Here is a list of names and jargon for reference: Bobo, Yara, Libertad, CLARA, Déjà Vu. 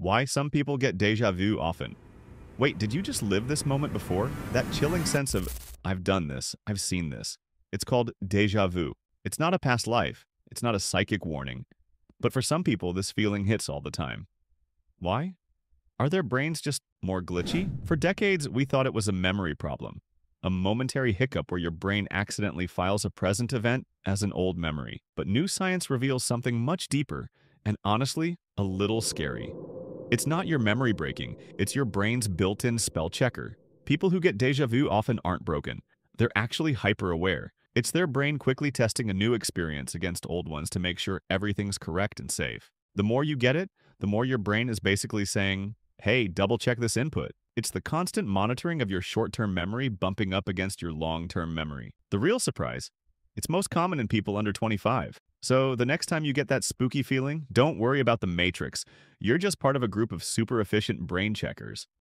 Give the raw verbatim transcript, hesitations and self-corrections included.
Why some people get déjà vu often. Wait, did you just live this moment before? That chilling sense of, I've done this, I've seen this. It's called déjà vu. It's not a past life. It's not a psychic warning. But for some people, this feeling hits all the time. Why? Are their brains just more glitchy? For decades, we thought it was a memory problem, a momentary hiccup where your brain accidentally files a present event as an old memory. But new science reveals something much deeper and, honestly, a little scary. It's not your memory breaking, it's your brain's built-in spell checker. People who get déjà vu often aren't broken. They're actually hyper-aware. It's their brain quickly testing a new experience against old ones to make sure everything's correct and safe. The more you get it, the more your brain is basically saying, hey, double-check this input. It's the constant monitoring of your short-term memory bumping up against your long-term memory. The real surprise, it's most common in people under twenty-five. So the next time you get that spooky feeling, don't worry about the matrix. You're just part of a group of super-efficient brain checkers.